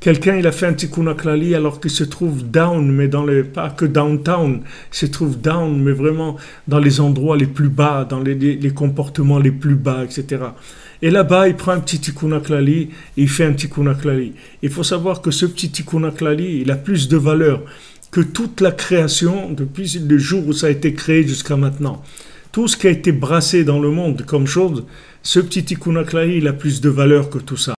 Quelqu'un il a fait un Tikoun Haklali alors qu'il se trouve down, mais pas que downtown, il se trouve down, mais vraiment dans les endroits les plus bas, dans les comportements les plus bas, etc. Et là-bas, il prend un petit Tikoun Haklali et il fait un Tikoun Haklali. Il faut savoir que ce petit Tikoun Haklali, il a plus de valeur que toute la création depuis le jour où ça a été créé jusqu'à maintenant. Tout ce qui a été brassé dans le monde comme chose, ce petit Tikoun Haklali, il a plus de valeur que tout ça.